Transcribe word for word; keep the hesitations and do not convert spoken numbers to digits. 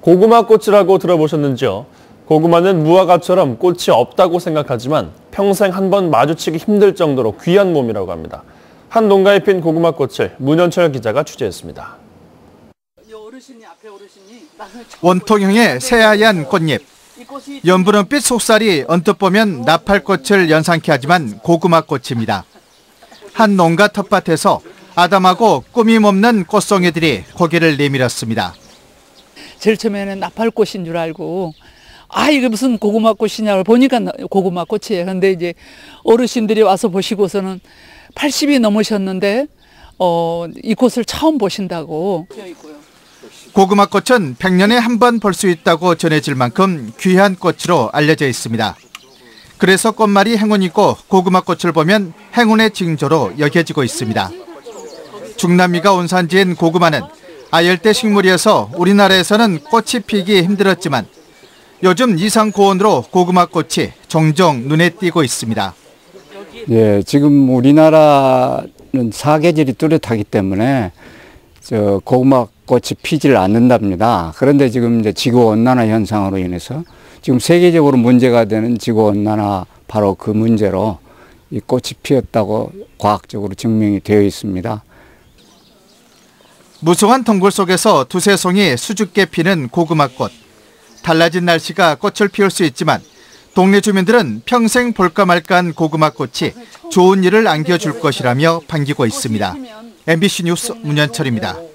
고구마꽃이라고 들어보셨는지요? 고구마는 무화과처럼 꽃이 없다고 생각하지만 평생 한 번 마주치기 힘들 정도로 귀한 몸이라고 합니다. 한 농가에 핀 고구마꽃을 문연철 기자가 취재했습니다. 원통형의 새하얀 꽃잎, 연분홍빛 속살이 언뜻 보면 나팔꽃을 연상케 하지만 고구마꽃입니다. 한 농가 텃밭에서 아담하고 꾸밈 없는 꽃송이들이 고개를 내밀었습니다. 제일 처음에는 나팔꽃인 줄 알고 아 이게 무슨 고구마꽃이냐고 보니까 고구마꽃이에요. 그런데 이제 어르신들이 와서 보시고서는 팔십이 넘으셨는데 어, 이 꽃을 처음 보신다고. 고구마꽃은 백 년에 한 번 볼 수 있다고 전해질 만큼 귀한 꽃으로 알려져 있습니다. 그래서 꽃말이 행운 있고 고구마꽃을 보면 행운의 징조로 여겨지고 있습니다. 중남미가 원산지인 고구마는 아열대 식물이어서 우리나라에서는 꽃이 피기 힘들었지만 요즘 이상 고온으로 고구마꽃이 종종 눈에 띄고 있습니다. 예, 지금 우리나라는 사계절이 뚜렷하기 때문에 저 고구마꽃이 피질 않는답니다. 그런데 지금 이제 지구온난화 현상으로 인해서 지금 세계적으로 문제가 되는 지구온난화 바로 그 문제로 이 꽃이 피었다고 과학적으로 증명이 되어 있습니다. 무성한 덩굴 속에서 두세 송이 수줍게 피는 고구마꽃. 달라진 날씨가 꽃을 피울 수 있지만 동네 주민들은 평생 볼까 말까한 고구마꽃이 좋은 일을 안겨줄 것이라며 반기고 있습니다. 엠비씨 뉴스 문연철입니다.